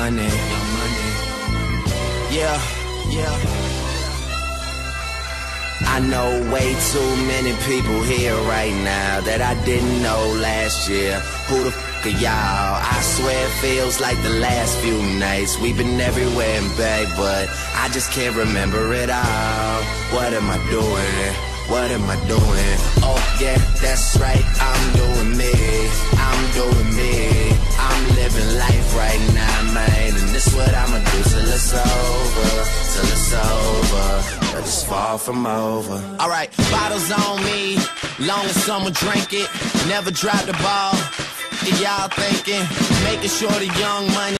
money. Yeah, yeah. I know way too many people here right now that I didn't know last year. Who the f*** are y'all? I swear it feels like the last few nights we've been everywhere and back, but I just can't remember it all. What am I doing? What am I doing? Oh yeah, that's right, I'm doing me. I'm doing me. I'm living life right now, man, and this what I'ma do till it's over, till it's over. Just far from over. Alright, bottles on me, long as someone drink it. Never drop the ball, y'all thinking, making sure the young money.